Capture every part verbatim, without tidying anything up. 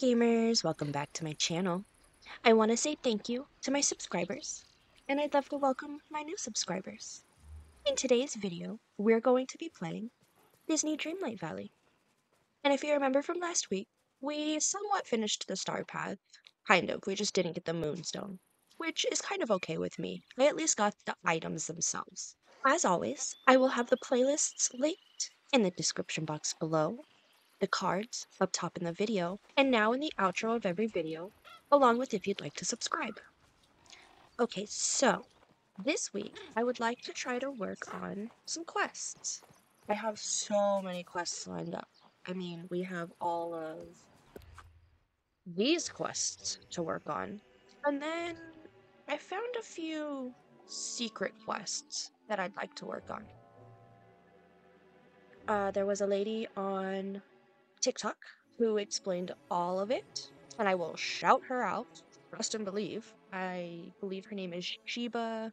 gamers, welcome back to my channel. I want to say thank you to my subscribers, and I'd love to welcome my new subscribers. In today's video, we're going to be playing Disney Dreamlight Valley. And if you remember from last week, we somewhat finished the Star Path, kind of, we just didn't get the Moonstone, which is kind of okay with me. I at least got the items themselves. As always, I will have the playlists linked in the description box below, the cards up top in the video, and now in the outro of every video, along with if you'd like to subscribe. Okay, so this week I would like to try to work on some quests. I have so many quests lined up. I mean, we have all of these quests to work on. And then I found a few secret quests that I'd like to work on. Uh, there was a lady on TikTok who explained all of it, and I will shout her out, trust and believe. I believe her name is Sheba,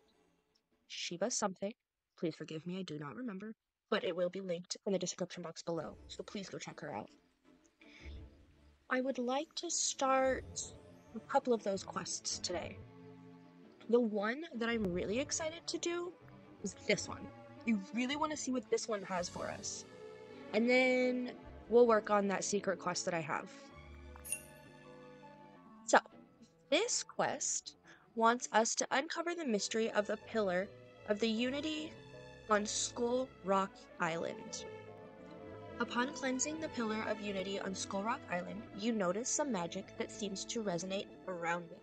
Sheba something. Please forgive me, I do not remember, but it will be linked in the description box below, so please go check her out. I would like to start a couple of those quests today. The one that I'm really excited to do is this one. I really want to see what this one has for us, and then we'll work on that secret quest that I have. So, this quest wants us to uncover the mystery of the Pillar of Unity on Skull Rock Island. Upon cleansing the Pillar of Unity on Skull Rock Island, you notice some magic that seems to resonate around it.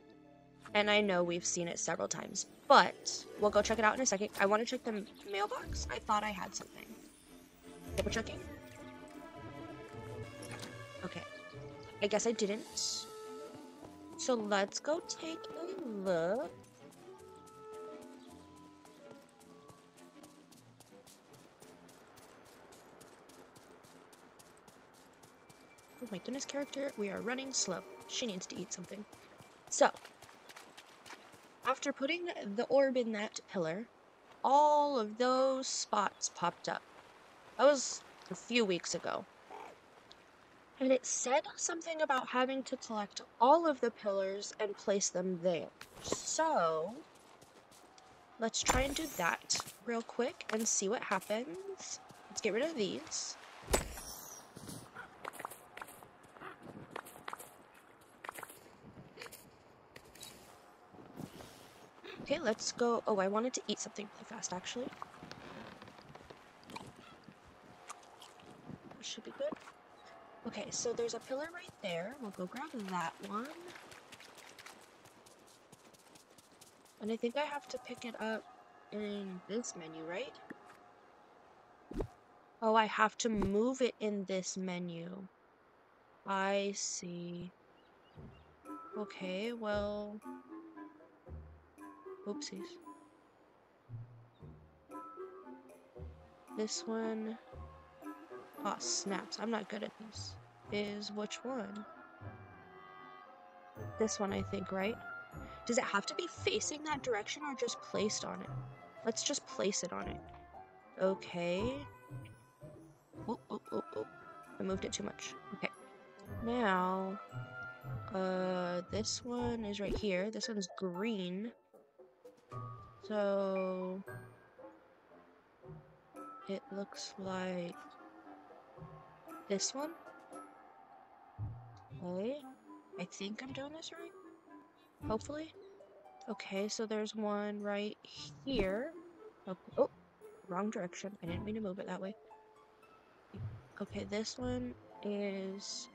And I know we've seen it several times, but we'll go check it out in a second. I want to check the mailbox. I thought I had something. Double checking. Okay, I guess I didn't. So let's go take a look. Oh my goodness, character, we are running slow. She needs to eat something. So, after putting the orb in that pillar, all of those spots popped up. That was a few weeks ago. And it said something about having to collect all of the pillars and place them there. So, let's try and do that real quick and see what happens. Let's get rid of these. Okay, let's go. Oh, I wanted to eat something really fast, actually. This should be good. Okay, so there's a pillar right there. We'll go grab that one. And I think I have to pick it up in this menu, right? Oh, I have to move it in this menu. I see. Okay, well... oopsies. This one... oh, snaps. I'm not good at this. Is which one? This one, I think, right? Does it have to be facing that direction or just placed on it? Let's just place it on it. Okay. Oh, oh, oh, oh. I moved it too much. Okay. Now, uh, this one is right here. This one's green. So, it looks like... this one? Okay. I think I'm doing this right? Hopefully. Okay, so there's one right here. Oh, oh, wrong direction. I didn't mean to move it that way. Okay, this one is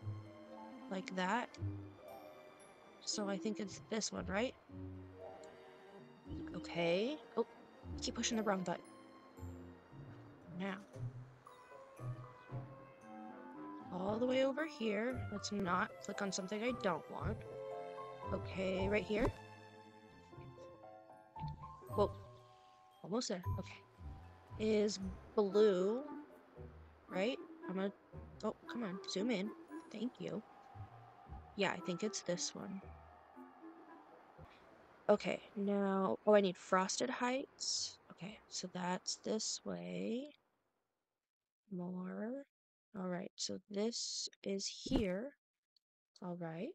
like that. So I think it's this one, right? Okay. Oh, keep pushing the wrong button. Now. All the way over here. Let's not click on something I don't want. Okay, right here. Whoa. Almost there. Okay. Is blue. Right? I'm gonna... oh, come on. Zoom in. Thank you. Yeah, I think it's this one. Okay, now... oh, I need Frosted Heights. Okay, so that's this way. More... alright, so this is here. All right.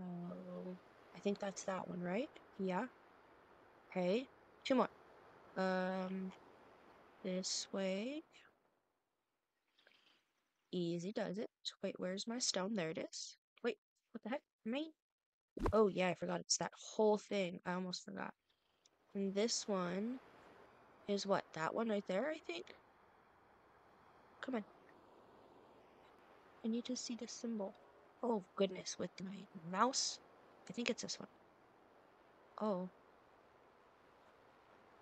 Um, I think that's that one, right? Yeah. Okay. Two more. Um, this way. Easy does it. Wait, where's my stone? There it is. Wait, what the heck? Me? Oh, yeah, I forgot. It's that whole thing. I almost forgot. And this one is what? That one right there, I think? Come on. I need to see the symbol. Oh, goodness. With my mouse? I think it's this one. Oh.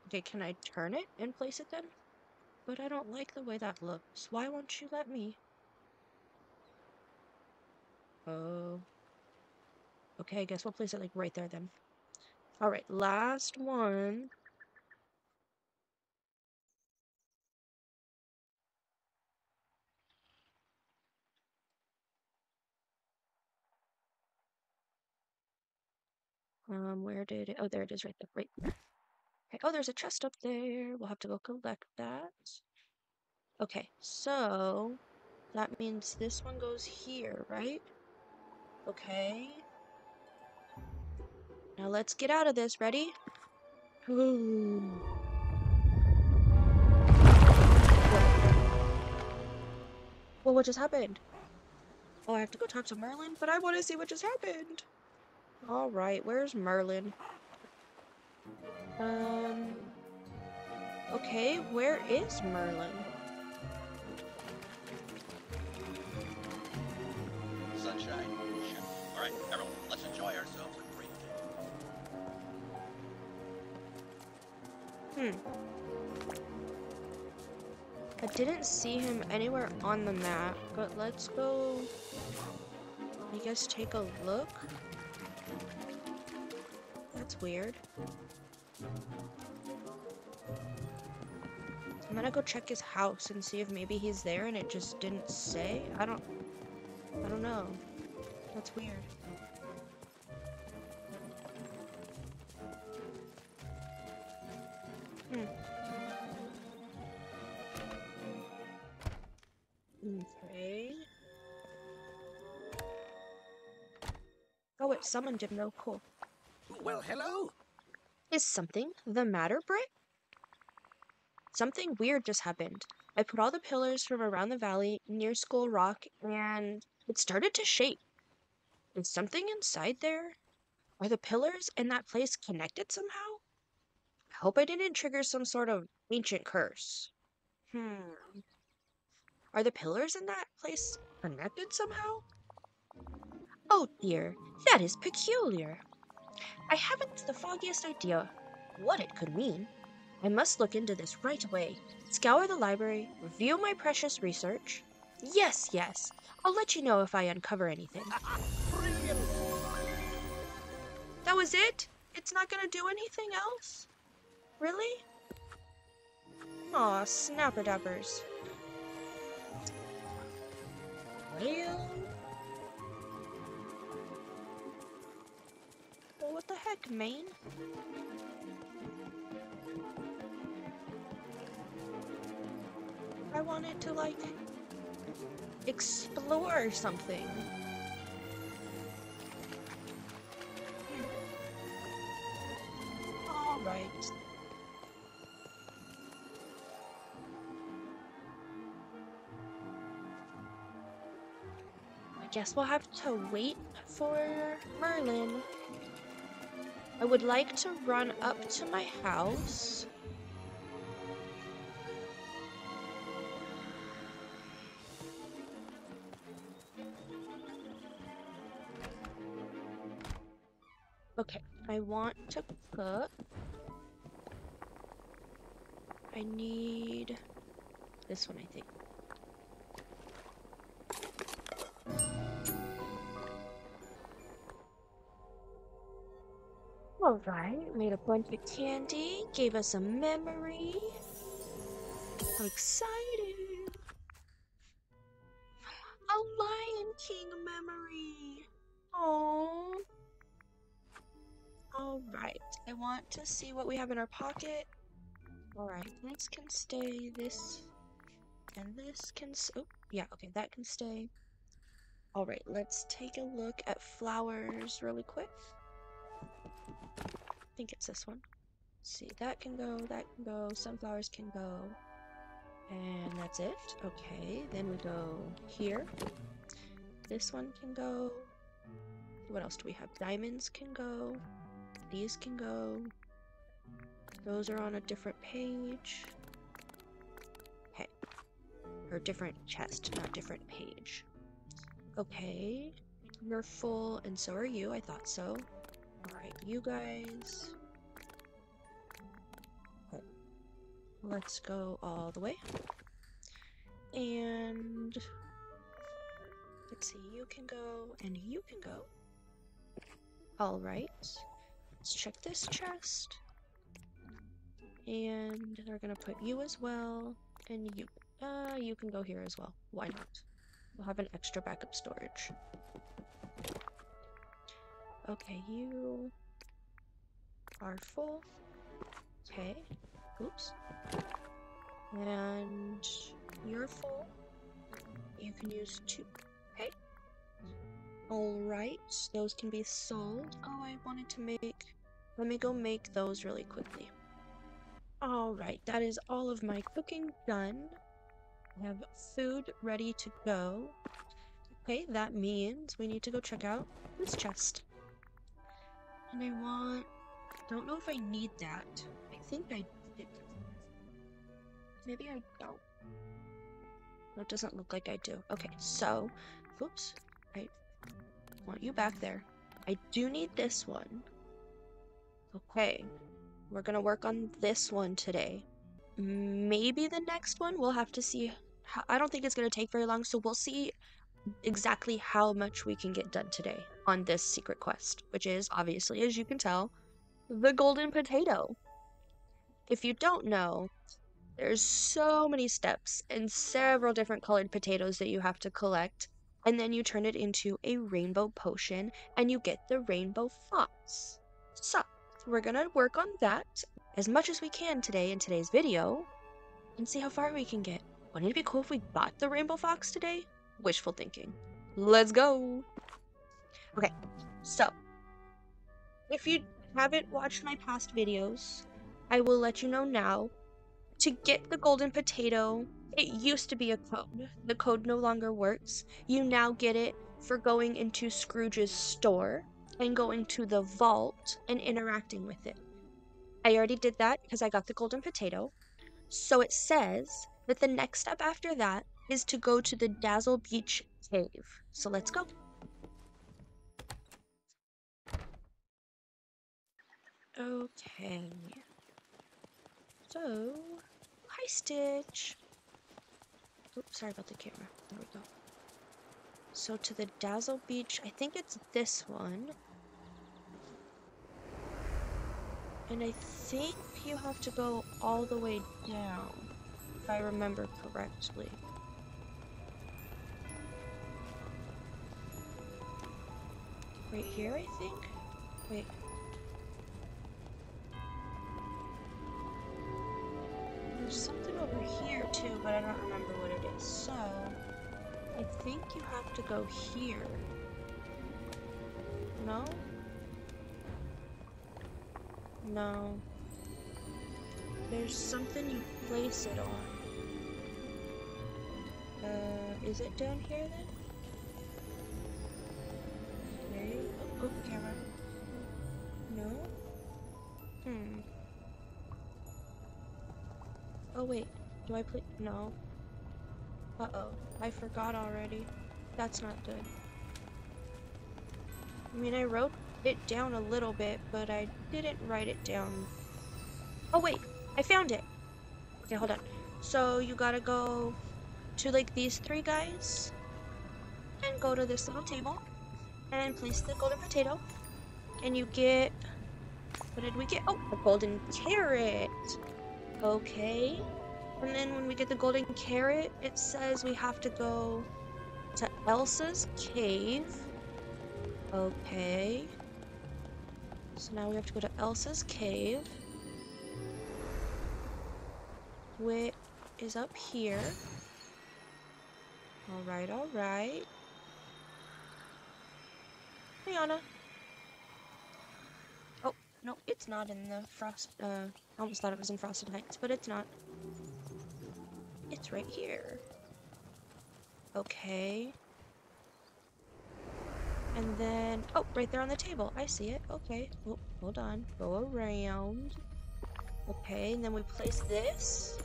Okay, can I turn it and place it then? But I don't like the way that looks. Why won't you let me? Oh. Okay, I guess we'll place it like right there then. Alright, last one. Um, where did it? Oh, there it is right there. Right there. Okay. Oh, there's a chest up there. We'll have to go collect that. Okay, so that means this one goes here, right? Okay. Now let's get out of this. Ready? Ooh. Well, what just happened? Oh, I have to go talk to Merlin, but I want to see what just happened. All right, where's Merlin? Um. Okay, where is Merlin? Sunshine. All right, everyone, let's enjoy ourselves. Hmm. I didn't see him anywhere on the map, but let's go, I guess, take a look. That's weird. I'm gonna go check his house and see if maybe he's there and it just didn't say. I don't, I don't know. That's weird. Okay. Oh, it summoned him though. Cool. Well, hello. Is something the matter, Britt? Something weird just happened. I put all the pillars from around the valley near Skull Rock, and it started to shake. Is something inside there? Are the pillars and that place connected somehow? I hope I didn't trigger some sort of ancient curse. Hmm. Are the pillars in that place connected somehow? Oh dear, that is peculiar. I haven't the foggiest idea what it could mean. I must look into this right away. Scour the library, review my precious research. Yes, yes. I'll let you know if I uncover anything. Brilliant. That was it? It's not gonna do anything else? Really? Aw, snapper dappers. Well, what the heck, man? I wanted to, like, explore something. Hmm. All right. Guess we'll have to wait for Merlin. I would like to run up to my house. Okay, I want to cook. I need this one, I think. Alright, made a bunch of candy, gave us a memory. How exciting! A Lion King memory! Oh. Alright, I want to see what we have in our pocket. Alright, this can stay, this and this can. Oh, yeah, okay, that can stay. All right, let's take a look at flowers really quick. I think it's this one. Let's see, that can go, that can go, sunflowers can go. And that's it. Okay, then we go here. This one can go. What else do we have? Diamonds can go. These can go. Those are on a different page. Okay. Or different chest, not different page. Okay. You're full, and so are you. I thought so. Alright, you guys. Okay. Let's go all the way. And let's see, you can go, and you can go. Alright. Let's check this chest. And they're gonna put you as well. And you, uh, you can go here as well. Why not? We'll have an extra backup storage. Okay, you are full. Okay. Oops. And you're full. You can use two. Okay. Alright, those can be sold. Oh, I wanted to make... Let me go make those really quickly. Alright, that is all of my cooking done. I have food ready to go. Okay, that means we need to go check out this chest. And I want... I don't know if I need that. I think I did. Maybe I don't. No, it doesn't look like I do. Okay, so... Oops. I want you back there. I do need this one. Okay. We're gonna work on this one today. Maybe the next one, we'll have to see. How, I don't think it's gonna take very long, so we'll see exactly how much we can get done today on this secret quest, which is, obviously, as you can tell, the Golden Potato. If you don't know, there's so many steps and several different colored potatoes that you have to collect, and then you turn it into a rainbow potion, and you get the rainbow fox. So, we're gonna work on that as much as we can today in today's video, and see how far we can get. Wouldn't it be cool if we got the rainbow fox today? Wishful thinking. Let's go! Okay, so, if you haven't watched my past videos, I will let you know now. To get the Golden Potato, it used to be a code. The code no longer works. You now get it for going into Scrooge's store and going to the vault and interacting with it. I already did that because I got the Golden Potato. So it says that the next step after that is to go to the Dazzle Beach cave. So let's go. Okay. So, hi Stitch. Oops, sorry about the camera. There we go. So to the Dazzle Beach, I think it's this one. And I think you have to go all the way down, if I remember correctly. Right here, I think? Wait. There's something over here, too, but I don't remember what it is, so... I think you have to go here. No? No. There's something you place it on. Uh, is it down here then? There you go. Oh, camera. No? Hmm. Oh, wait. Do I play? No. Uh-oh. I forgot already. That's not good. I mean, I wrote it down a little bit, but I didn't write it down. Oh, wait. I found it. Okay, hold on. So you gotta go to, like, these three guys and go to this little table and place the Golden Potato. And you get... What did we get? Oh, a golden carrot. Okay. And then when we get the golden carrot, it says we have to go to Elsa's cave. Okay. So now we have to go to Elsa's cave, which is up here. All right, all right. Hey, Anna. Oh, no, it's not in the frost, uh, I almost thought it was in Frosted Heights, but it's not. It's right here. Okay. And then, oh, right there on the table. I see it. Okay. Oh, hold on. Go around. Okay, and then we place this.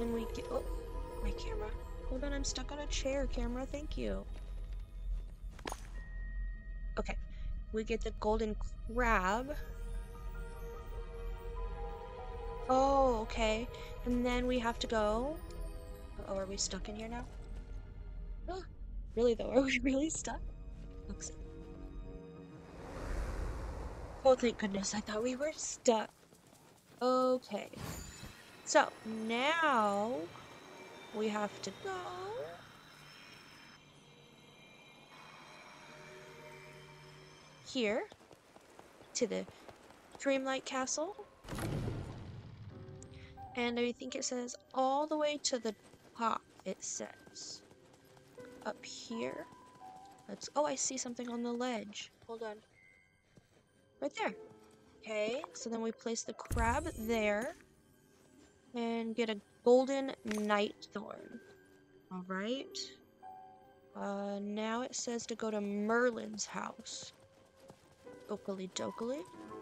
And we get, oh, my camera. Hold on, I'm stuck on a chair, camera. Thank you. Okay. We get the golden crab. Oh, okay. And then we have to go. Oh, are we stuck in here now? Oh, really though, are we really stuck? Looks like... Oh, thank goodness, I thought we were stuck. Okay. So, now... we have to go... here. To the Dreamlight Castle. And I think it says all the way to the top, it says. Up here. Let's, oh, I see something on the ledge. Hold on. Right there. Okay, so then we place the crab there. And get a golden night thorn. Alright. Uh, now it says to go to Merlin's house. Okily dokily.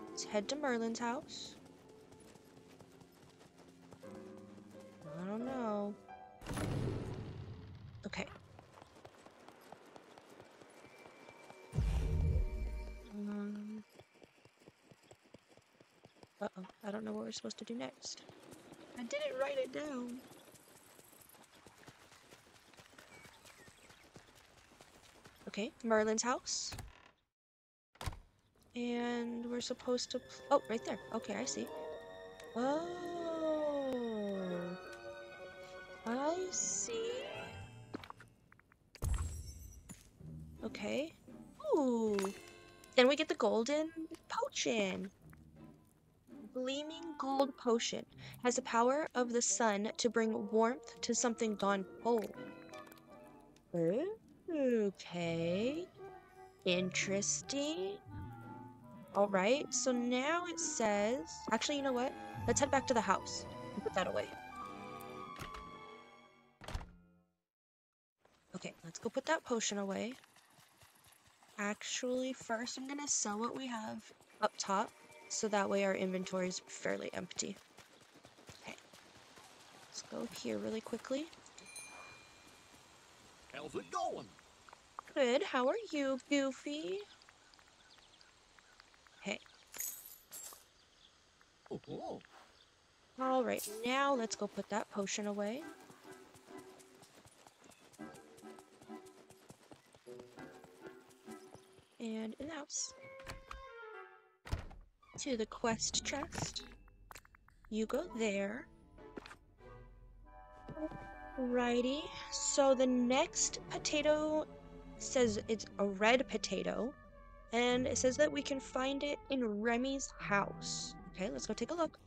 Let's head to Merlin's house. I don't know. Okay. Um, uh-oh, I don't know what we're supposed to do next. I didn't write it down. Okay, Merlin's house. And we're supposed to... oh, right there. Okay, I see. Oh. I see. Okay. Ooh. Then we get the golden potion. Gleaming gold potion has the power of the sun to bring warmth to something gone cold. Okay. Interesting. Alright, so now it says... actually, you know what? Let's head back to the house and put that away. Okay, let's go put that potion away. Actually, first I'm gonna sell what we have up top, so that way our inventory is fairly empty. Okay, let's go here really quickly. How's it going? Good. How are you, Goofy? Hey. Oh. All right, now let's go put that potion away. And in the house. To the quest chest. You go there. Alrighty. So the next potato says it's a red potato. And it says that we can find it in Remy's house. Okay, let's go take a look.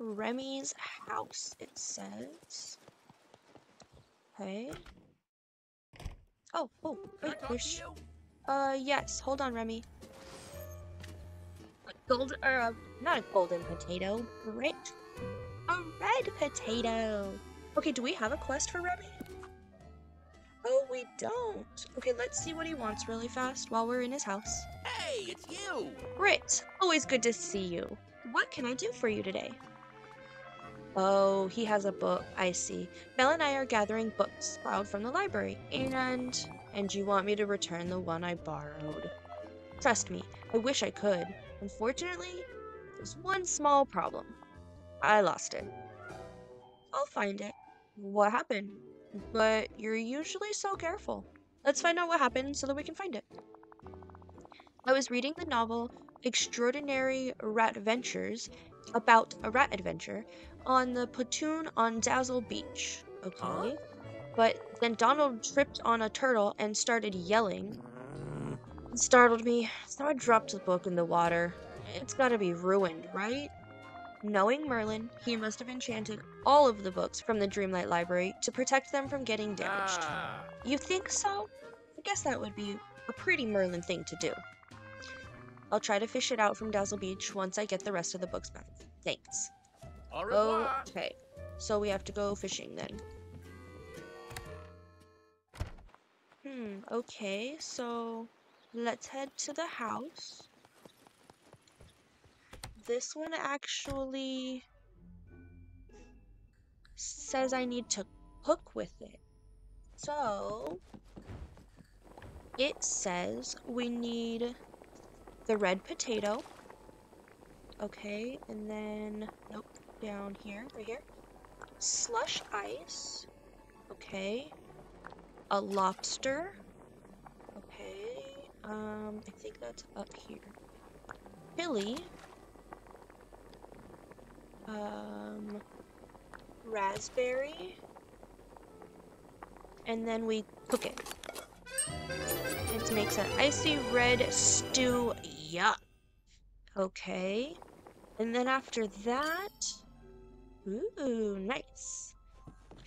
Remy's house, it says. Okay. Oh, oh, wait, there's... Uh, yes, hold on, Remy. A golden, or uh, not a golden potato, red, a red potato. Okay, do we have a quest for Remy? Oh, we don't. Okay, let's see what he wants really fast while we're in his house. Hey, it's you! Grit, always good to see you. What can I do for you today? Oh, he has a book. I see. Mel and I are gathering books borrowed from the library, and... and you want me to return the one I borrowed. Trust me, I wish I could. Unfortunately, there's one small problem. I lost it. I'll find it. What happened? But you're usually so careful. Let's find out what happened so that we can find it. I was reading the novel Extraordinary Rat Adventures about a rat adventure on the platoon on Dazzle Beach. Okay. Huh? But then Donald tripped on a turtle and started yelling. It startled me, so I dropped the book in the water. It's gotta be ruined, right? Knowing Merlin, he must have enchanted all of the books from the Dreamlight Library to protect them from getting damaged. Ah. You think so? guess that would be a pretty Merlin thing to do. I'll try to fish it out from Dazzle Beach once I get the rest of the books back. Thanks. Okay, so we have to go fishing then. Hmm, okay, so let's head to the house. This one actually says I need to cook with it. So it says we need the red potato. Okay, and then, nope, down here, right here. Slush ice. Okay. A lobster. Okay, um, I think that's up here. Chili. Um, raspberry. And then we cook it. It makes an icy red stew. Yuck. Okay. And then after that, ooh, nice.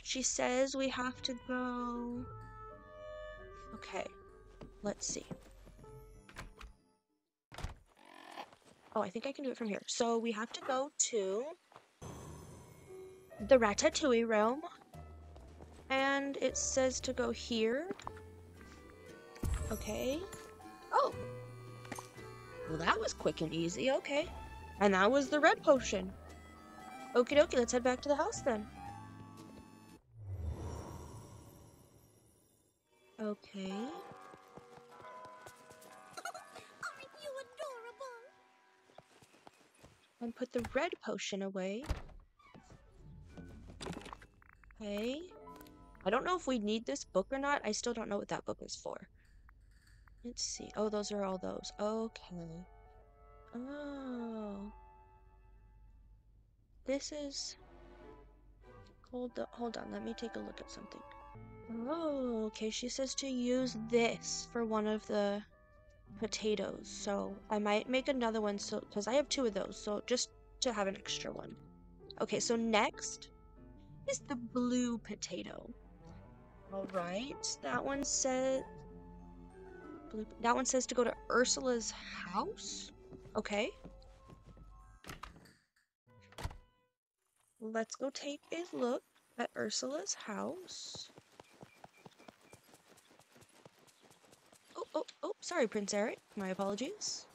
She says we have to go. Okay, let's see. Oh, I think I can do it from here. So we have to go to the Ratatouille realm. And it says to go here. Okay. Oh! Well, that was quick and easy. Okay. And that was the red potion. Okie dokie, let's head back to the house then. Okay. Aren't you adorable? And put the red potion away. Okay. I don't know if we need this book or not. I still don't know what that book is for. Let's see. Oh, those are all those. Okay. Oh. This is... Hold on, hold on. Let me take a look at something. Oh, okay. She says to use this for one of the potatoes. So I might make another one, so because I have two of those. So just to have an extra one. Okay, so next is the blue potato. Alright, that one said blue, that one says to go to Ursula's house. Okay. Let's go take a look at Ursula's house. Oh, oh, oh, sorry, Prince Eric. My apologies.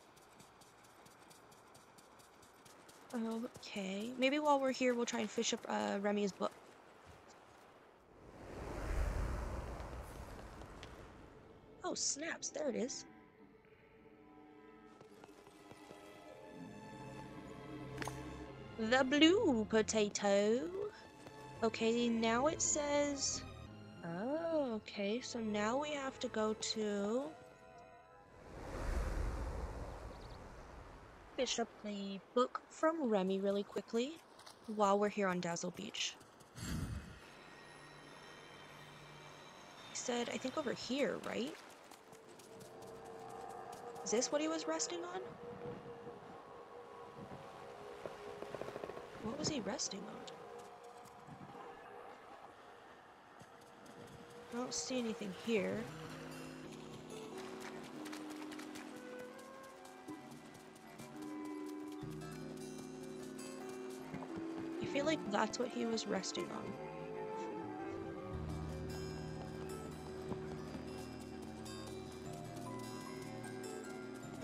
Okay. Maybe while we're here, we'll try and fish up uh, Remy's book. Oh, snaps. There it is. The blue potato. Okay, now it says... Oh, okay. So now we have to go to... Fish up the book from Remy really quickly while we're here on Dazzle Beach. He said, I think over here, right? Is this what he was resting on? What was he resting on? I don't see anything here. I feel like that's what he was resting on.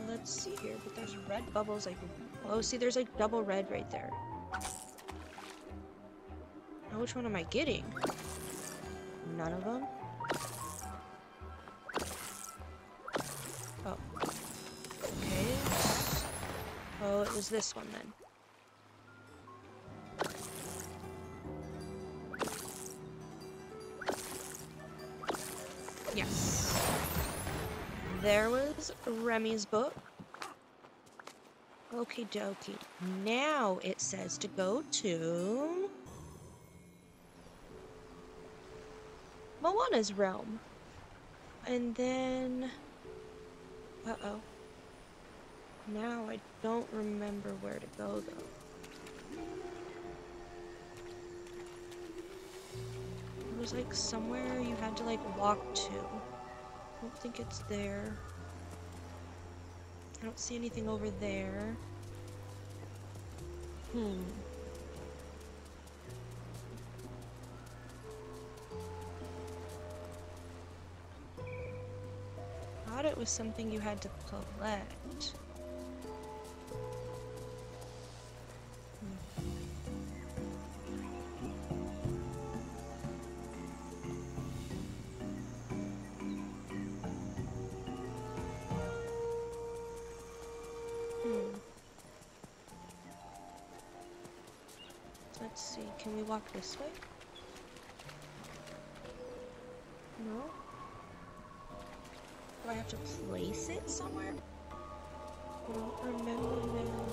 Let's see here, but there's red bubbles I can... Oh, see, there's like double red right there. Now which one am I getting? None of them? Oh. Okay. Oh, it was this one then. Yes. There was Remy's book. Okie dokie. Now it says to go to... Moana's realm. And then... Uh-oh. Now I don't remember where to go, though. It was like somewhere you had to like walk to. I don't think it's there. I don't see anything over there. Hmm. I thought it was something you had to collect. Can we walk this way? No? Do I have to place it somewhere? I don't remember now.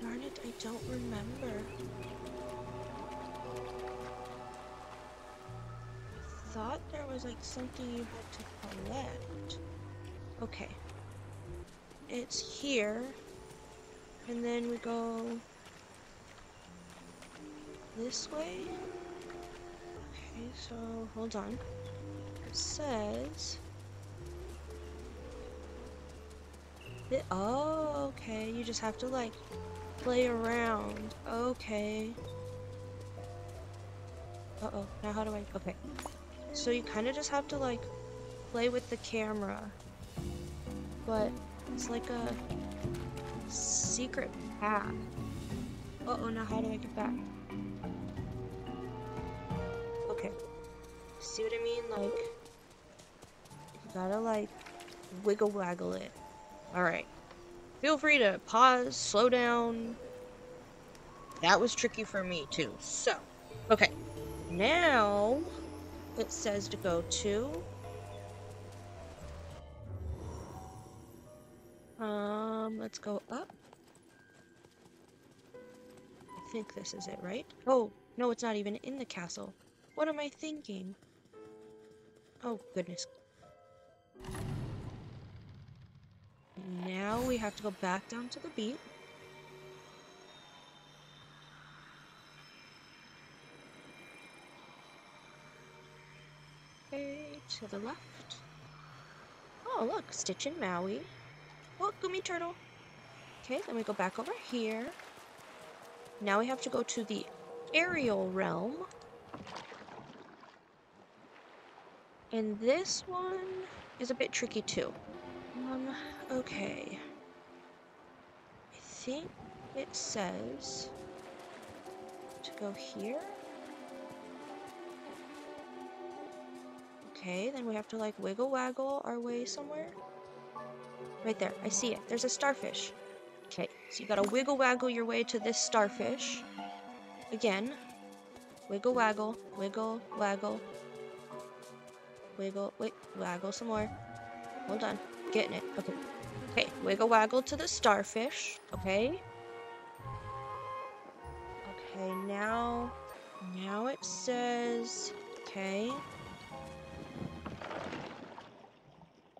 Darn it, I don't remember. I thought there was like something you had to collect. Okay. It's here. And then we go this way. Okay, so hold on. It says... Oh, okay. You just have to like play around. Okay. Uh-oh. Now how do I... Okay. So you kind of just have to like play with the camera. But it's like a secret path. Uh-oh. Now how do I get back? Okay. See what I mean? Like, you gotta like wiggle waggle it. Alright, feel free to pause, slow down. That was tricky for me too, so. Okay, now it says to go to... Um, let's go up. I think this is it, right? Oh, no, it's not even in the castle. What am I thinking? Oh, goodness. Now we have to go back down to the beach. Okay, to the left. Oh, look, Stitch and Maui. Oh, Gummy Turtle. Okay, then we go back over here. Now we have to go to the Aerial realm. And this one is a bit tricky too. Um, okay. I think it says to go here. Okay, then we have to like wiggle waggle our way somewhere. Right there, I see it. There's a starfish. Okay, so you gotta wiggle waggle your way to this starfish. Again. Wiggle waggle, wiggle waggle. Wiggle, wait, waggle some more. Hold on. Getting it. Okay. Okay. Wiggle waggle to the starfish. Okay. Okay. Now, now it says, okay.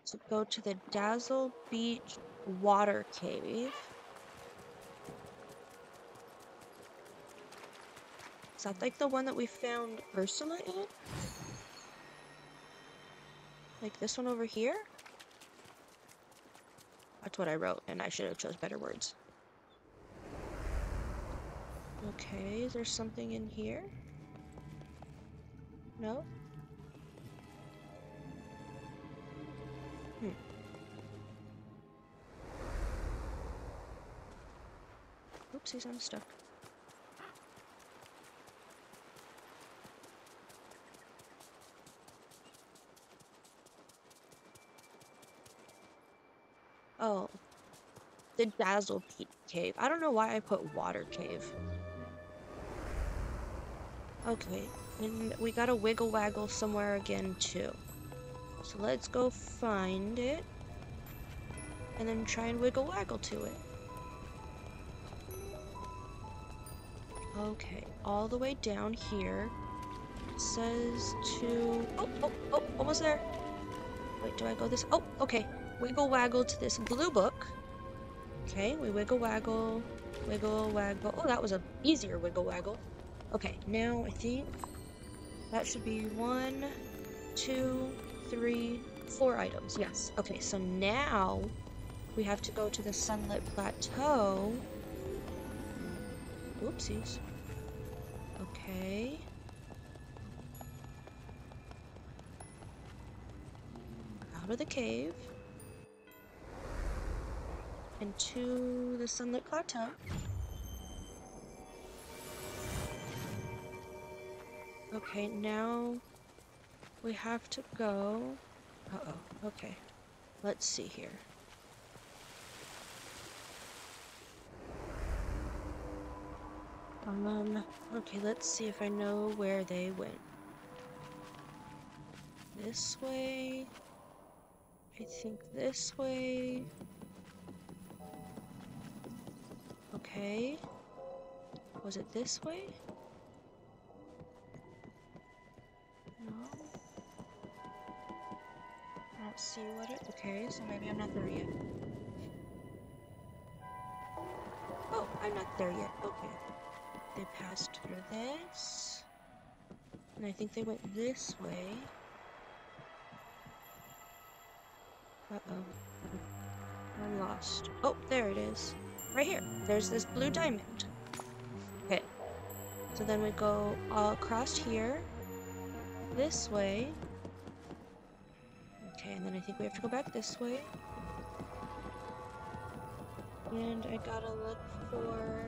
So go to the Dazzle Beach water cave. Is that like the one that we found Ursula in? Like this one over here? That's what I wrote, and I should have chose better words. Okay, is there something in here? No? Hmm. Oopsies, I'm stuck. Oh. The Dazzle Peak Cave. I don't know why I put Water Cave. Okay, and we got a Wiggle Waggle somewhere again, too. So let's go find it. And then try and Wiggle Waggle to it. Okay, all the way down here. It says to... Oh, oh, oh, almost there. Wait, do I go this... Oh, okay. Wiggle Waggle to this blue book. Okay, we Wiggle Waggle, Wiggle Waggle. Oh, that was an easier Wiggle Waggle. Okay, now I think that should be one, two, three, four items. Yes. Okay, so now we have to go to the Sunlit Plateau. Oopsies. Okay. Out of the cave. And to the Sunlit Plateau. Okay, now we have to go... Uh-oh, okay. Let's see here. Um, okay, let's see if I know where they went. This way... I think this way... Okay... Was it this way? See what it okay, so maybe I'm not there yet. Oh, I'm not there yet. Okay. They passed through this. And I think they went this way. Uh-oh. I'm lost. Oh, there it is. Right here. There's this blue diamond. Okay. So then we go all across here. This way. Okay, and then I think we have to go back this way. And I gotta look for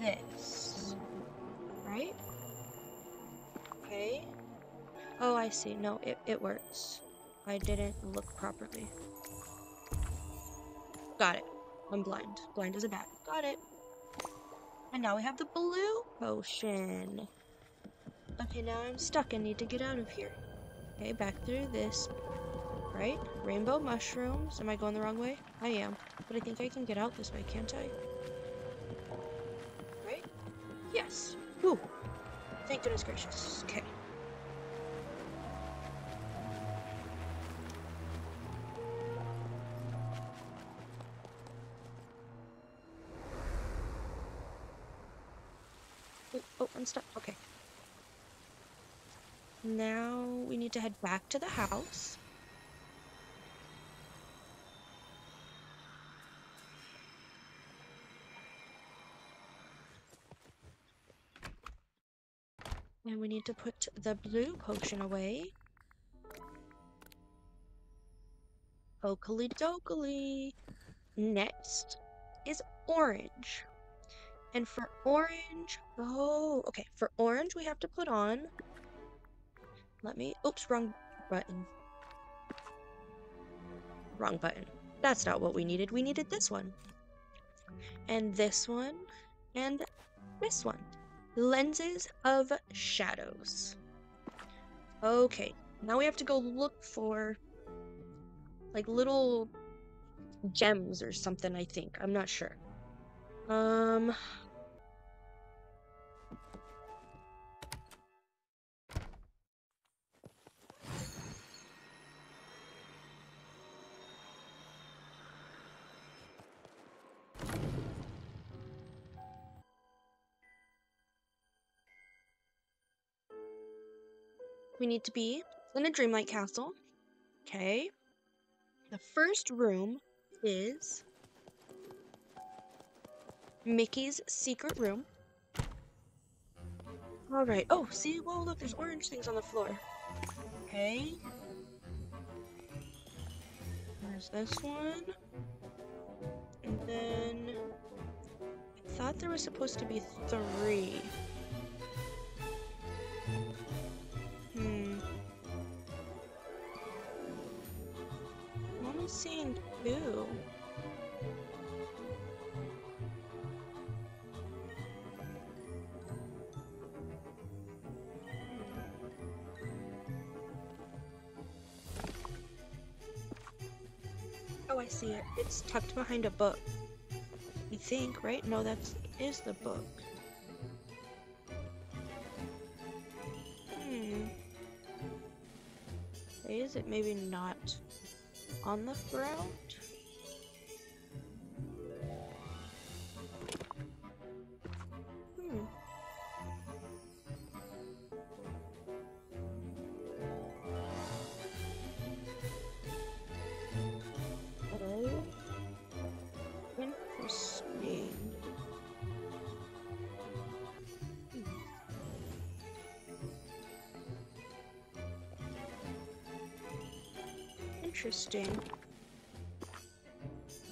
this. Right? Okay. Oh, I see. No, it, it works. I didn't look properly. Got it. I'm blind. Blind as a bat. Got it. And now we have the blue potion. Okay, now I'm stuck. I need to get out of here. Okay, back through this, right? Rainbow mushrooms. Am I going the wrong way? I am, but I think I can get out this way, can't I? Right? Yes. Whew. Thank goodness gracious. Okay. Ooh, oh, I'm stuck. Okay. Now we need to head back to the house. And we need to put the blue potion away. Oakley dokley. Next is orange. And for orange, oh, okay. For orange, we have to put on. Let me, oops, wrong button. Wrong button. That's not what we needed. We needed this one. And this one. And this one. Lenses of shadows. Okay. Now we have to go look for, like, little gems or something, I think. I'm not sure. Um... We need to be in a Dreamlight Castle. Okay. The first room is Mickey's secret room. Alright. Oh, see? Whoa, look, there's orange things on the floor. Okay. There's this one. And then I thought there was supposed to be three. Hmm. I'm only seeing two. Oh, I see it. It's tucked behind a book. You think, right? No, that is the book. Hmm. Is it maybe not on the ground? Interesting.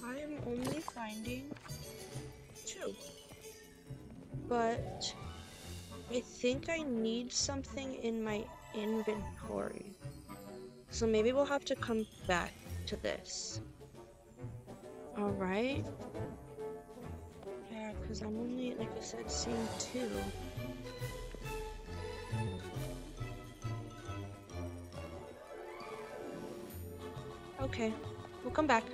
I am only finding two, but I think I need something in my inventory, so maybe we'll have to come back to this. All right. Yeah, because I'm only, like I said, seeing two. Okay, we'll come back.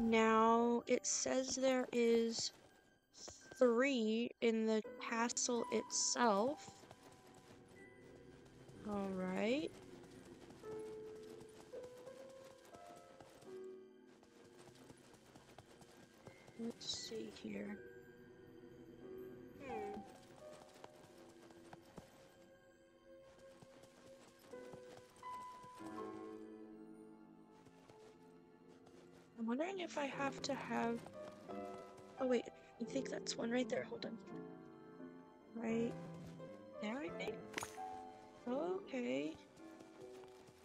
Now, it says there is three in the castle itself. All right. Let's see here. Hmm. I'm wondering if I have to have... Oh wait, I think that's one right there, hold on. Right there, I think? Okay.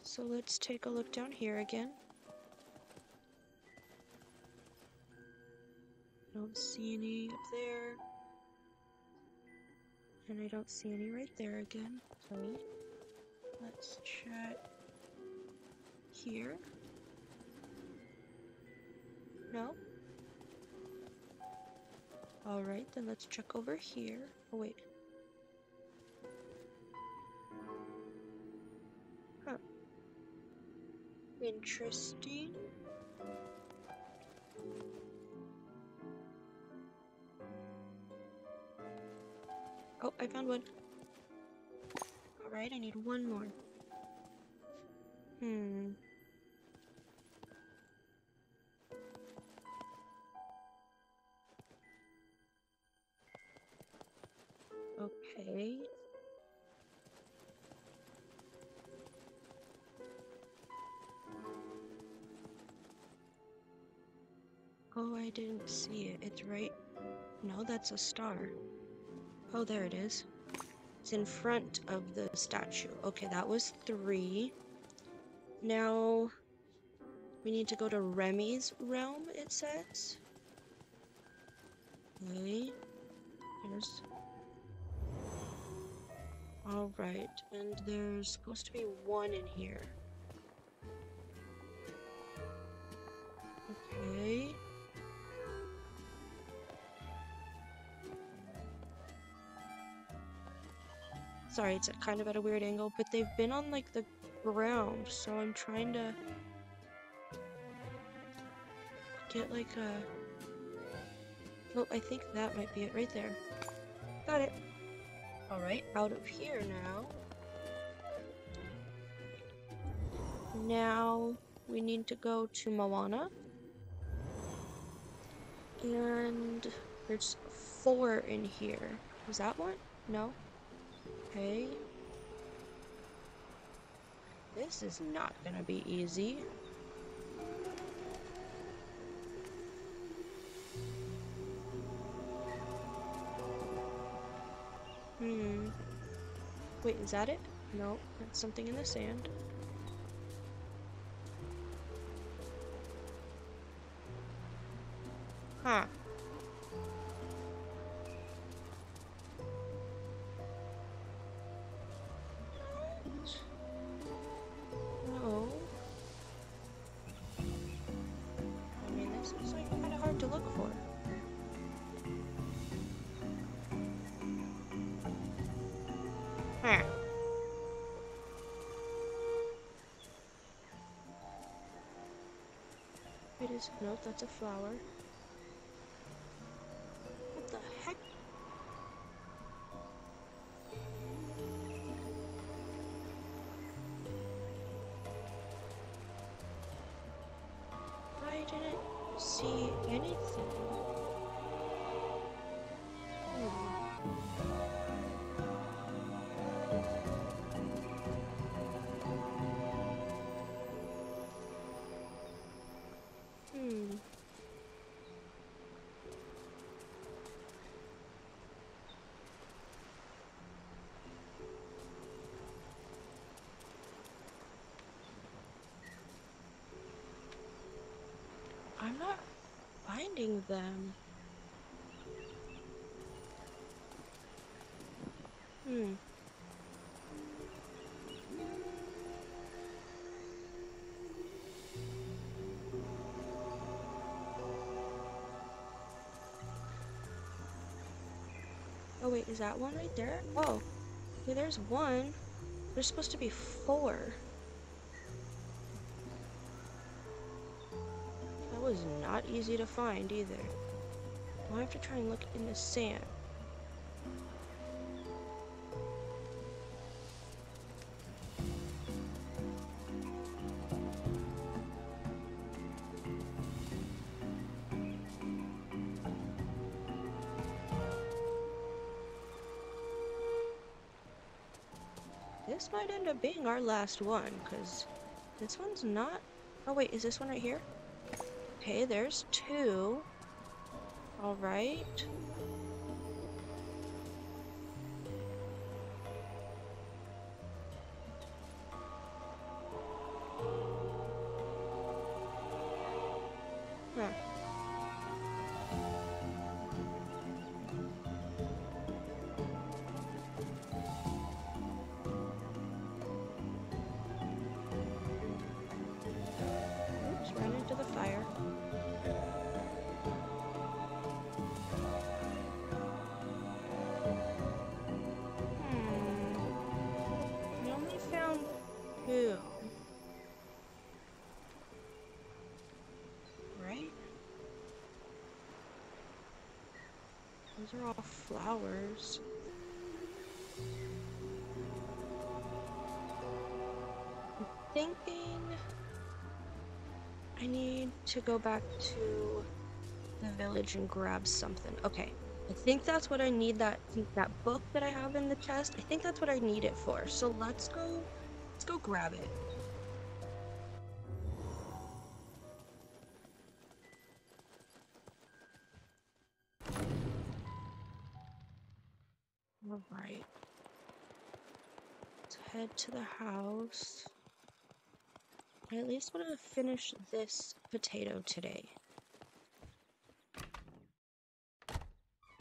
So let's take a look down here again. I don't see any up there. And I don't see any right there again. So let's check here. No? Alright, then let's check over here. Oh, wait. Huh. Interesting. Oh, I found one. Alright, I need one more. Hmm. Okay. Oh, I didn't see it. It's right... No, that's a star. Oh, there it is. It's in front of the statue. Okay, that was three. Now... we need to go to Remy's realm, it says. Okay. Here's... Alright, and there's supposed to be one in here. Okay. Sorry, it's kind of at a weird angle, but they've been on like the ground, so I'm trying to get like a... Oh, I think that might be it right there. Got it. All right, out of here now. Now we need to go to Moana. And there's four in here. Is that one? No. Okay. This is not gonna be easy. Hmm. Wait, is that it? No, that's something in the sand. Huh. No. I mean, this is like kind of hard to look for. Huh. It is, no, that's a flower. What the heck? I didn't see anything. I'm not finding them. Hmm. Oh wait, is that one right there? Oh, okay, there's one. There's supposed to be four. Is not easy to find either. I have to try and look in the sand. This might end up being our last one, because this one's not. Oh wait, is this one right here? Okay, there's two. All right. Huh. Those are all flowers. I'm thinking I need to go back to the village and grab something. Okay, I think that's what I need. That that book that I have in the chest. I think that's what I need it for. So let's go. Let's go grab it. Alright, let's head to the house. I at least want to finish this potato today.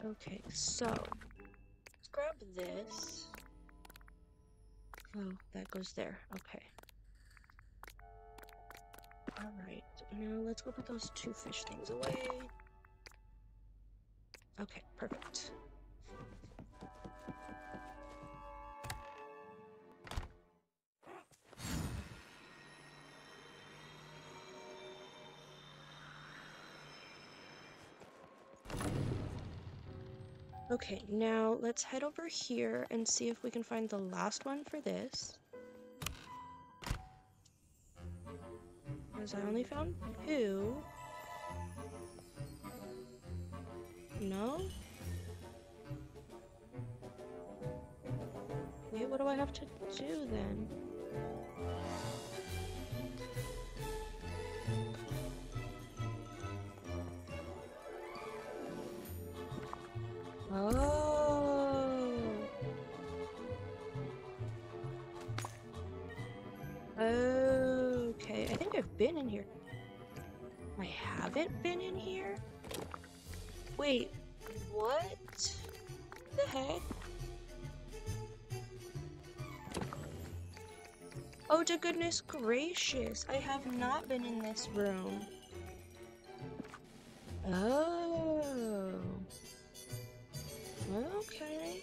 Okay, so let's grab this. Oh, that goes there. Okay. Alright, now let's go put those two fish things away. Okay, perfect. Okay, now let's head over here and see if we can find the last one for this. Because I only found two. No? Wait, what do I have to do then? Oh. Okay, I think I've been in here. I haven't been in here? Wait, what the heck? Oh, dear goodness gracious, I have not been in this room. Oh. Okay.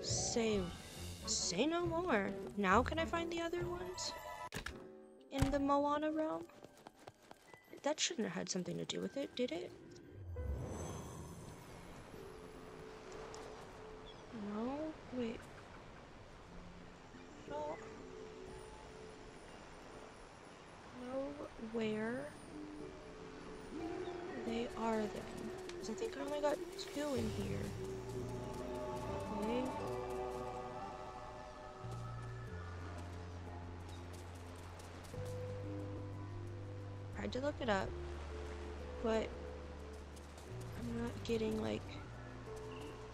Save. Say no more. Now can I find the other ones? In the Moana realm? That shouldn't have had something to do with it, did it? No? Wait. No. No, where? They are then. Because I think I only got two in here. Okay. Tried to look it up, but I'm not getting like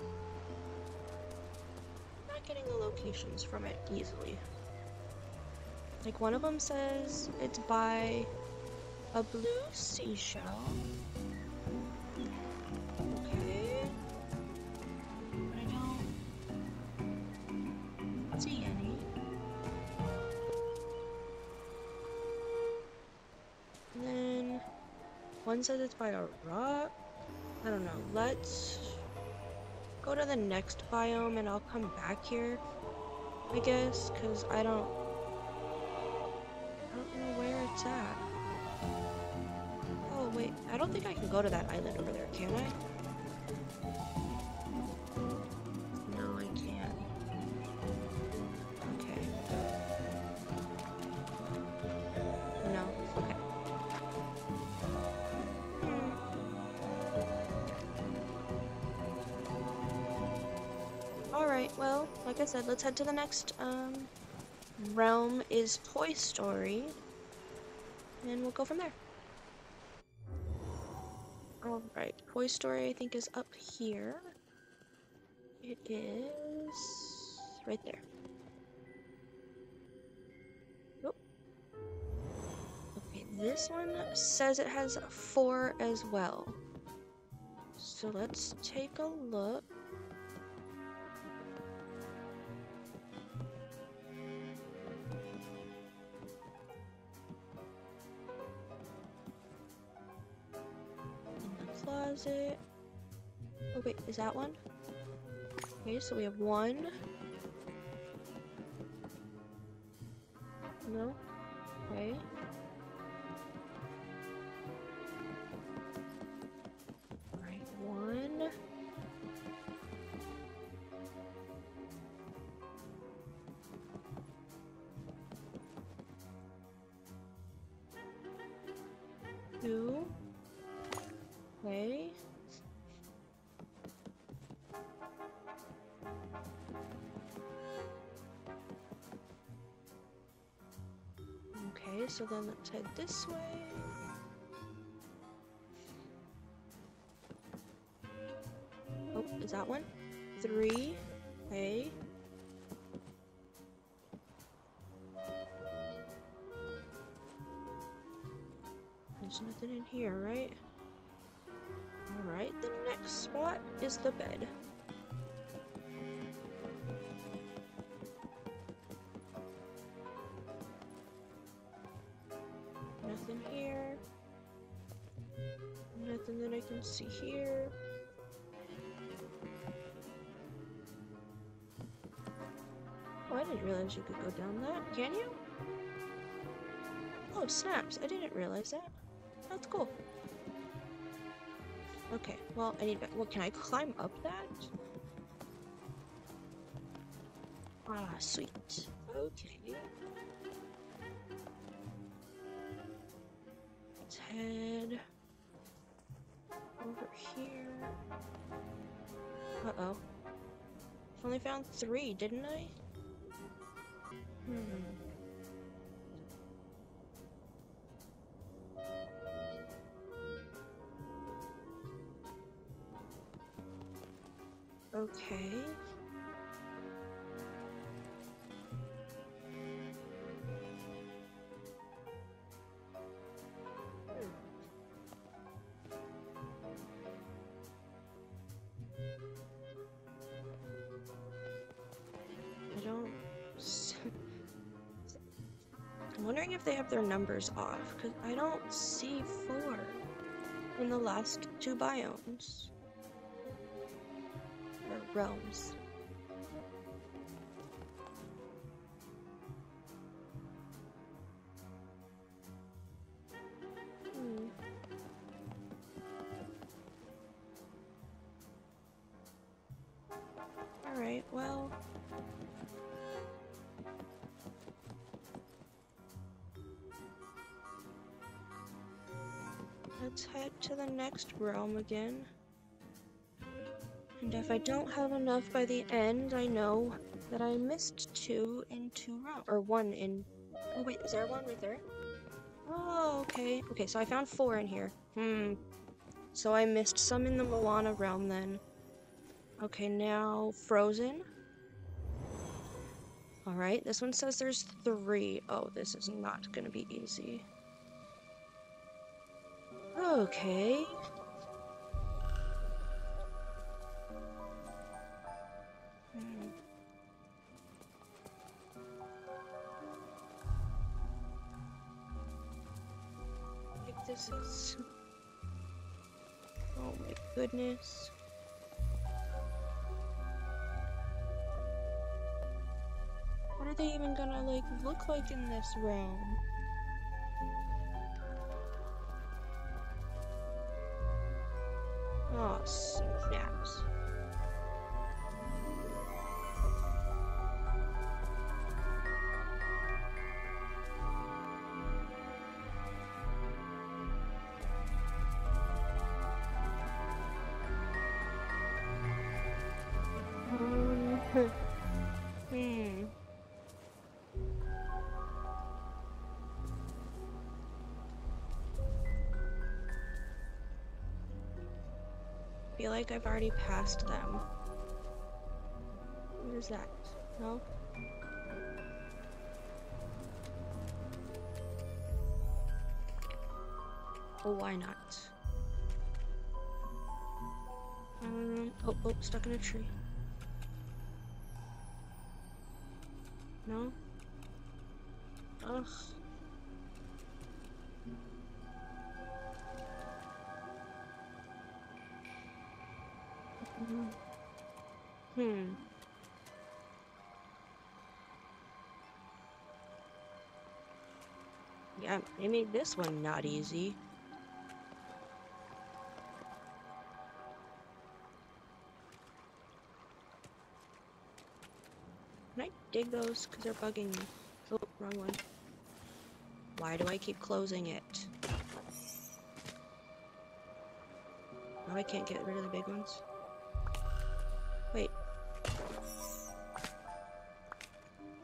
I'm not getting the locations from it easily. Like one of them says it's by a blue seashell. One says it's by a rock. I don't know. Let's go to the next biome and I'll come back here, I guess, because I don't I don't know where it's at. Oh wait, I don't think I can go to that island over there, can I? No, I can't. Okay. No, okay. Alright, well, like I said, let's head to the next um, realm is Toy Story, and we'll go from there. Alright, Toy Story I think is up here. It is right there. Nope. Okay, this one says it has four as well. So let's take a look. It. Oh wait, is that one? Okay, so we have one. No? Okay. Alright, one. Two. Okay. Okay, so then let's head this way. Oh, is that one? Three. Okay. There's nothing in here, right? Alright, the next spot is the bed. Nothing here. Nothing that I can see here. Oh, I didn't realize you could go down that. Can you? Oh, snaps. I didn't realize that. That's cool. Okay, well, I need to- well, can I climb up that? Ah, sweet. Okay. Let's head over here. Uh-oh. Only found three, didn't I? Hmm. Okay. wondering if they have their numbers off, because I don't see four in the last two biomes. Or realms. Alright, well... let's head to the next realm again. And if I don't have enough by the end, I know that I missed two in two realms. Or one in... oh wait, is there one right there? Oh, okay. Okay, so I found four in here. Hmm. So I missed some in the Moana realm then. Okay, now Frozen. Alright, this one says there's three. Oh, this is not gonna be easy. Okay. Hmm. I think this is... oh my goodness. What are they even gonna like look like in this realm? Oh, snaps. I feel like I've already passed them. What is that? No? Oh, why not? Um, oh, oh, stuck in a tree. No? Ugh. Hmm. Yeah, they made this one not easy. Can I dig those? Because they're bugging me. Oh, wrong one. Why do I keep closing it? Oh, I can't get rid of the big ones. Wait.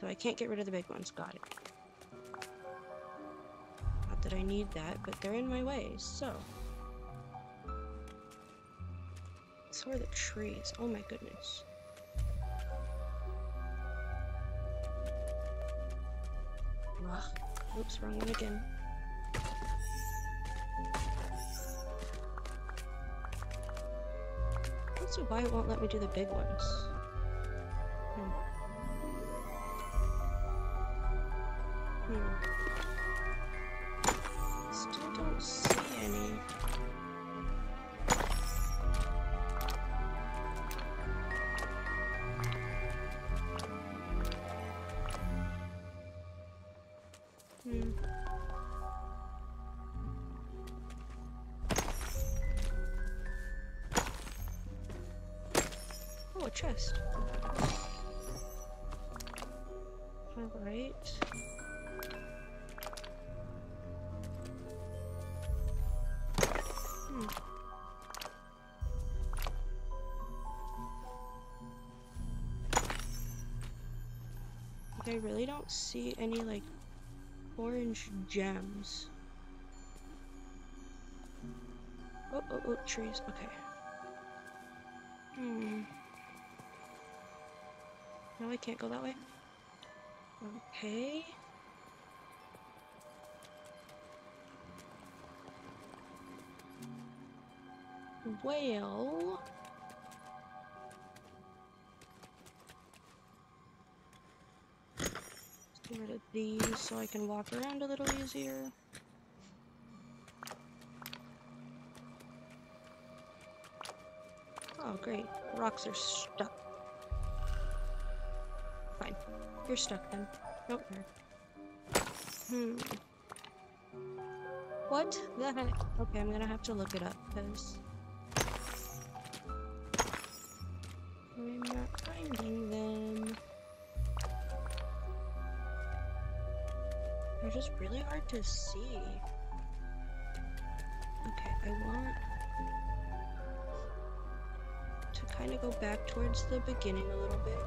So I can't get rid of the big ones, got it. Not that I need that, but they're in my way, so. So are the trees, oh my goodness. Ugh. Oops, wrong one again. So why it won't let me do the big ones. Hmm. Hmm. Still don't see any. Chest. Alright. Hmm. I really don't see any like orange gems. Oh, oh, oh, trees. Okay. Hmm. No, I can't go that way. Okay. Well... Get rid of these so I can walk around a little easier. Oh, great. Rocks are stuck. Fine. You're stuck then. Nope. Hmm. What the heck? Okay, I'm gonna have to look it up, because I'm not finding them. They're just really hard to see. Okay, I want to kind of go back towards the beginning a little bit.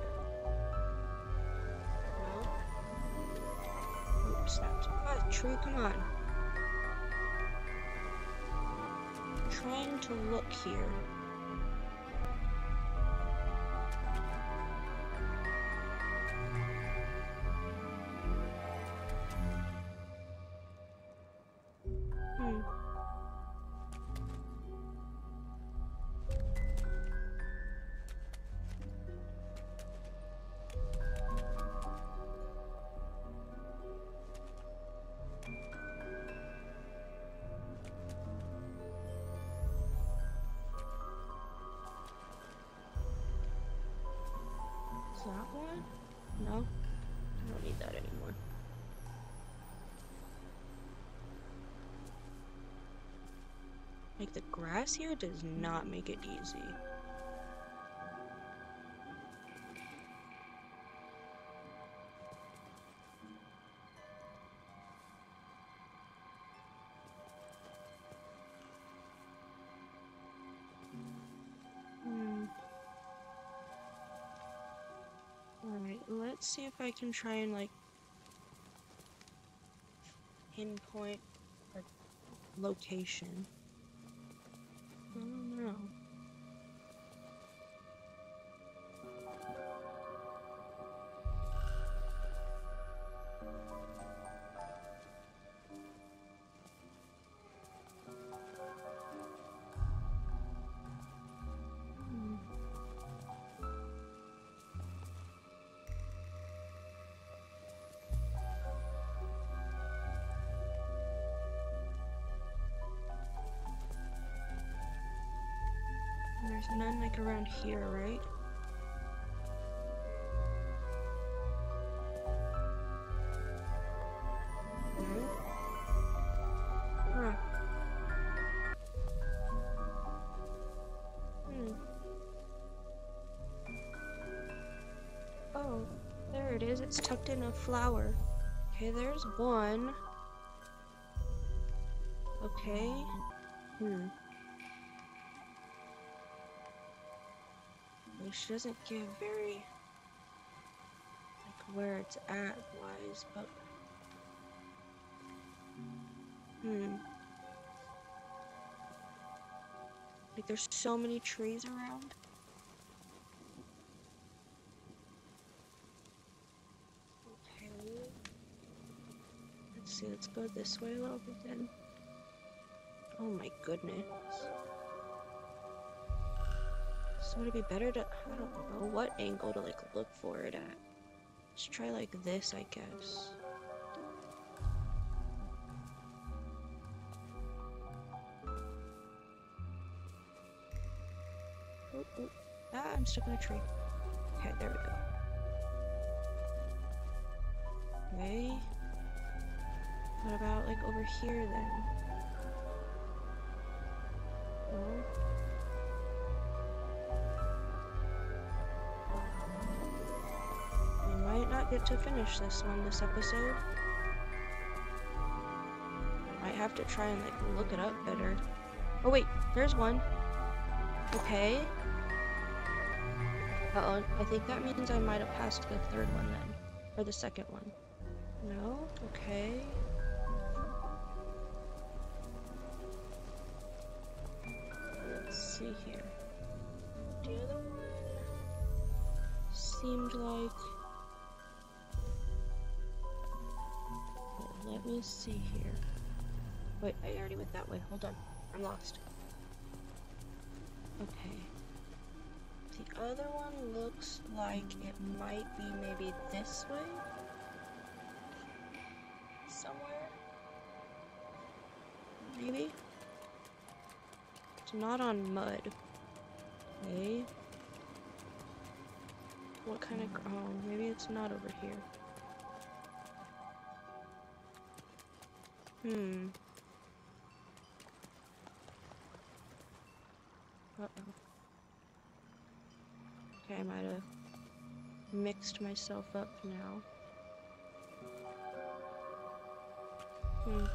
No. Oops, not too much. Tree, come on. I'm trying to look here. That one? No, I don't need that anymore. Like, the grass here does not make it easy. Let's see if I can try and, like, pinpoint or location. I don't know. There's none, like, around here, right? No? Huh. Hmm. Oh, there it is. It's tucked in a flower. Okay, there's one. Okay. Hmm. She doesn't give very, like, where it's at wise, but hmm. Like, there's so many trees around. Okay. Let's see, let's go this way a little bit then. Oh my goodness. So would it be better to, I don't know what angle to, like, look for it at? Let's try like this, I guess. Ooh, ooh. Ah, I'm stuck in a tree. Okay, there we go. Okay. What about, like, over here then? Oh. Get to finish this one this episode. Might have to try and, like, look it up better. Oh wait, there's one. Okay. Uh-oh, I think that means I might have passed the third one then. Or the second one. No? Okay. Let's see here. The other one seemed like... Let me see here. Wait, I already went that way. Hold on. I'm lost. Okay. The other one looks like it might be maybe this way? somewhere? Maybe? It's not on mud. Hey? What kind of... Oh, maybe it's not over here. Hmm. Uh-oh. Okay, I might have mixed myself up now. Hmm.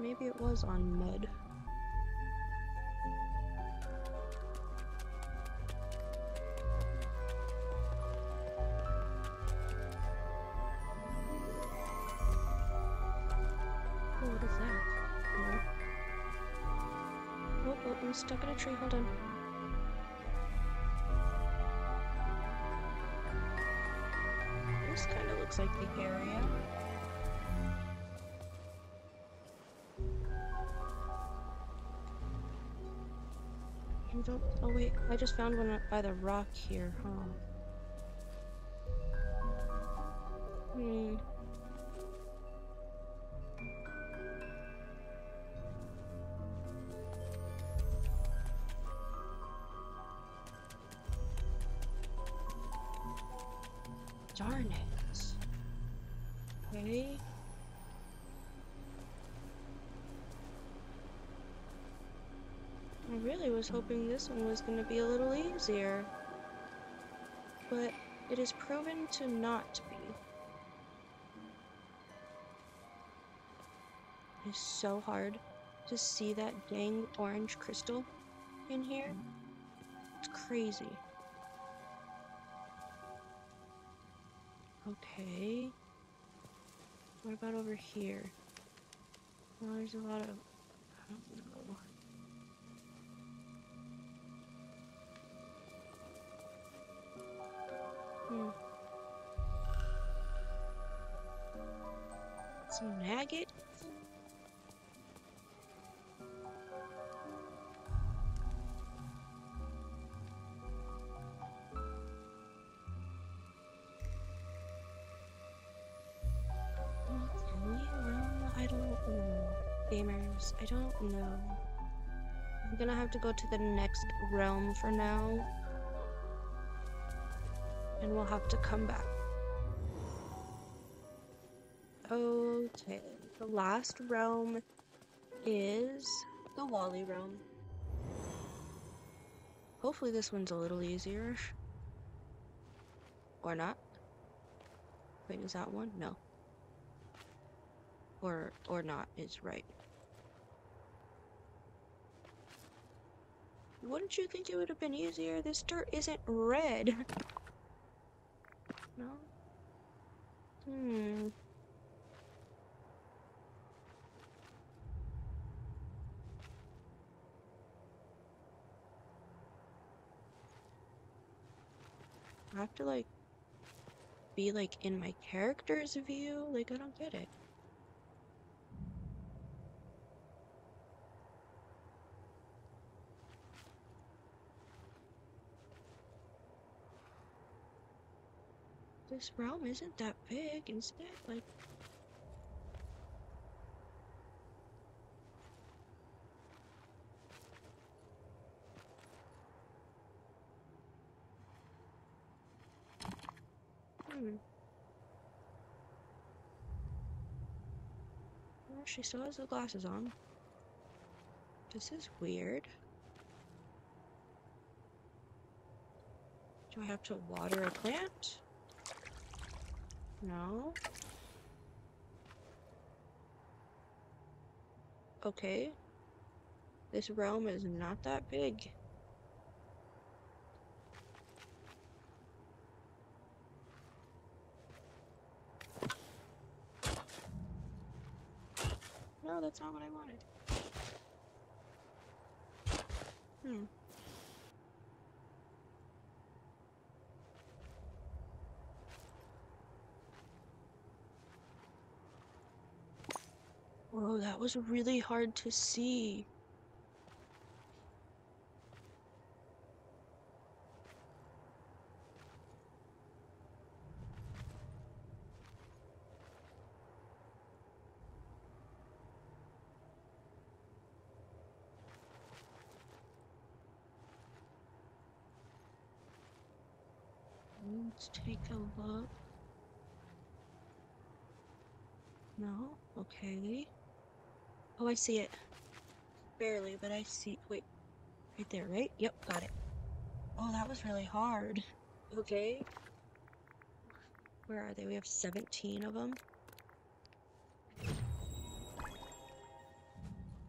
Maybe it was on mud. Stuck in a tree, hold on. This kind of looks like the area. You don't, oh wait, I just found one by the rock here, huh? Hmm. Darn it. Okay. I really was hoping this one was going to be a little easier, but it is proven to not be. It's so hard to see that dang orange crystal in here. It's crazy. Okay, what about over here? Well, there's a lot of, I don't know. Hmm. Some maggots? Gamers, I don't know. I'm gonna have to go to the next realm for now. And we'll have to come back. Okay, the last realm is the Wall-E realm. Hopefully this one's a little easier. Or not. Wait, is that one? No. Or, or not is right. Wouldn't you think it would have been easier? This dirt isn't red. No? Hmm. I have to like, be like in my character's view? Like, I don't get it. This realm isn't that big, instead, like... Hmm. Well, she still has the glasses on. This is weird. Do I have to water a plant? No. Okay. This realm is not that big. No, that's not what I wanted. Hmm. Whoa, that was really hard to see. Let's take a look. No? Okay. Oh, I see it. Barely, but I see. Wait. Right there, right? Yep, got it. Oh, that was really hard. Okay. Where are they? We have seventeen of them.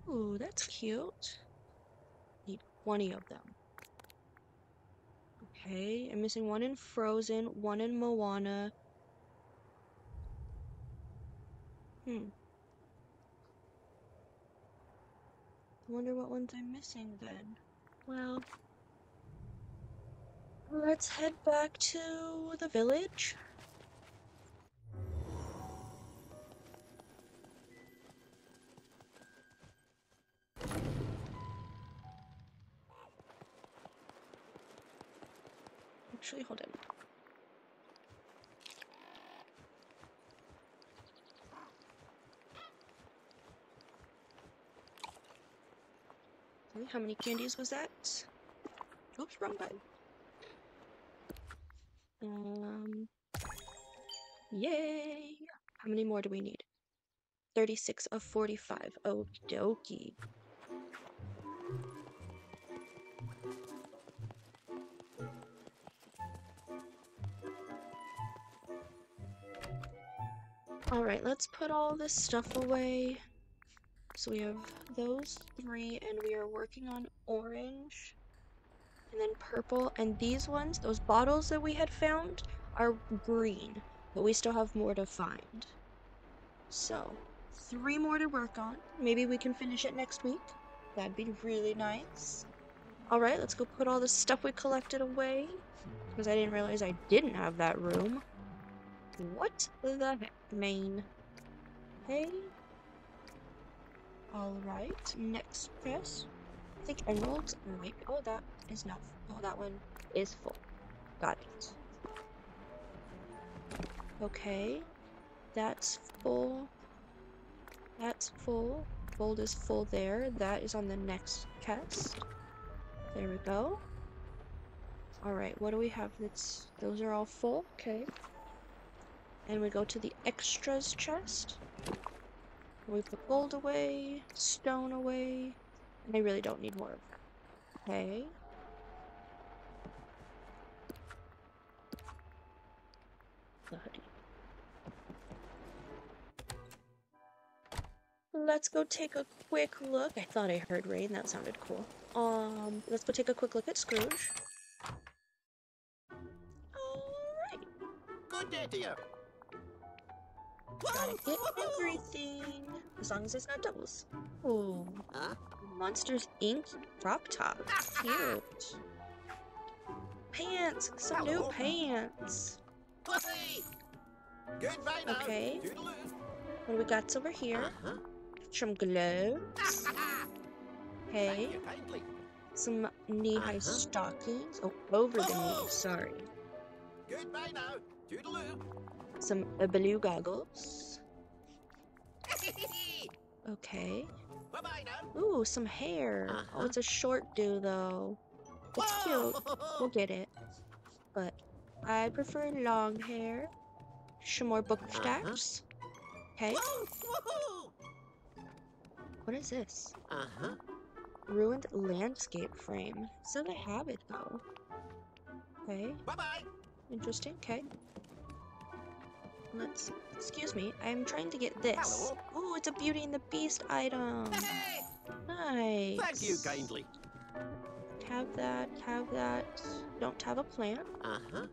Ooh, that's cute. Need twenty of them. Okay, I'm missing one in Frozen, one in Moana. Hmm. I wonder what ones I'm missing then. Well, let's head back to the village. Actually, hold on. How many candies was that? Oops, wrong button. Um, yay! How many more do we need? thirty-six of forty-five. Okie dokie. Alright, let's put all this stuff away. So we have those three, and we are working on orange, and then purple, and these ones, those bottles that we had found, are green, but we still have more to find. So, three more to work on. Maybe we can finish it next week. That'd be really nice. All right, let's go put all the stuff we collected away, because I didn't realize I didn't have that room. What the heck, man? Hey. Alright, next press. I think emeralds might be. Oh, that is not full. Oh, that one is full. Got it. Okay. That's full. That's full. Gold is full there. That is on the next chest. There we go. Alright, what do we have? That's, those are all full. Okay. And we go to the extras chest. We put gold away, stone away, and I really don't need more of that. Okay. The hoodie. Let's go take a quick look. I thought I heard rain, that sounded cool. Um, let's go take a quick look at Scrooge. Alright. Good day to you. Gotta get everything, as long as it's not doubles. Ooh. Huh? Monsters, Incorporated crop top. Cute. Pants. Some new pants. Okay. What do we got over here? Some gloves. Okay. Some knee-high stockings. Oh, over the knee. Sorry. Goodbye now. Toodaloo. Some uh, blue goggles. Okay. Ooh, some hair. Uh-huh. Oh, it's a short do though. It's Whoa! Cute. We'll get it. But I prefer long hair. Some more book stacks. Okay. Uh-huh. What is this? Uh-huh. Ruined landscape frame. So they have it though. Okay. Bye-bye. Interesting. Okay. Let's, excuse me, I'm trying to get this. Oh, it's a Beauty and the Beast item. Hey! Nice. Thank you kindly. Have that, have that. Don't have a plant. Uh-huh.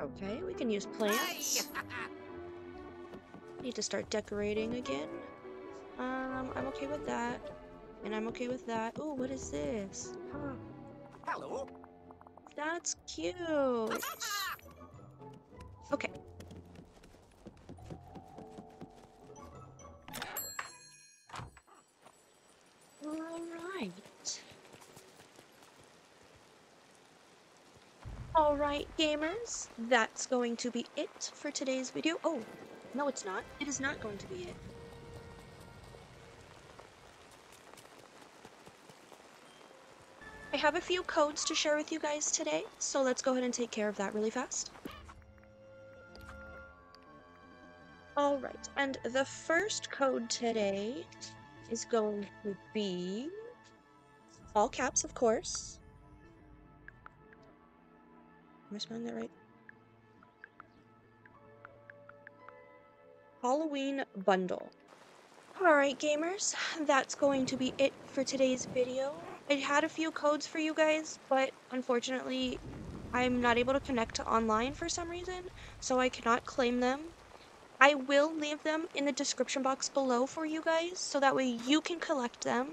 Okay, we can use plants. Need to start decorating again. Um, I'm okay with that. And I'm okay with that. Oh, what is this? Huh. Hello. That's cute. Okay. Alright. Alright, gamers. That's going to be it for today's video. Oh, no it's not. It is not going to be it. I have a few codes to share with you guys today, so let's go ahead and take care of that really fast. All right, and the first code today is going to be all caps, of course. Am I spelling that right? Halloween bundle. All right, gamers, that's going to be it for today's video. I had a few codes for you guys, but unfortunately, I'm not able to connect to online for some reason, so I cannot claim them. I will leave them in the description box below for you guys, so that way you can collect them,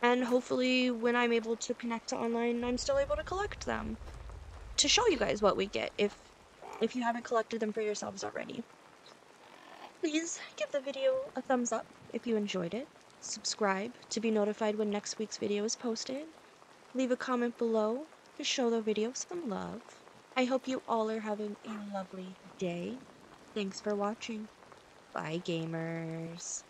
and hopefully when I'm able to connect to online, I'm still able to collect them to show you guys what we get if, if you haven't collected them for yourselves already. Please give the video a thumbs up if you enjoyed it. Subscribe to be notified when next week's video is posted. Leave a comment below to show the video some love. I hope you all are having a lovely day. Thanks for watching. Bye, gamers.